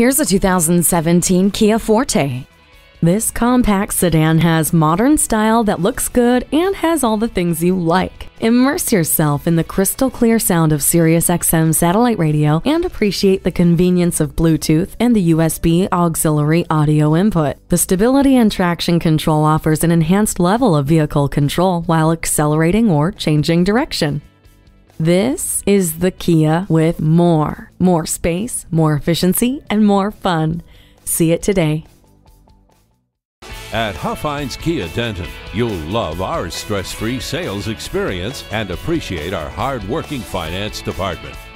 Here's a 2017 Kia Forte. This compact sedan has modern style that looks good and has all the things you like. Immerse yourself in the crystal clear sound of SiriusXM satellite radio and appreciate the convenience of Bluetooth and the USB auxiliary audio input. The stability and traction control offers an enhanced level of vehicle control while accelerating or changing direction. This is the Kia with more. More space, more efficiency, and more fun. See it today. At Huffines Kia Denton, you'll love our stress-free sales experience and appreciate our hard-working finance department.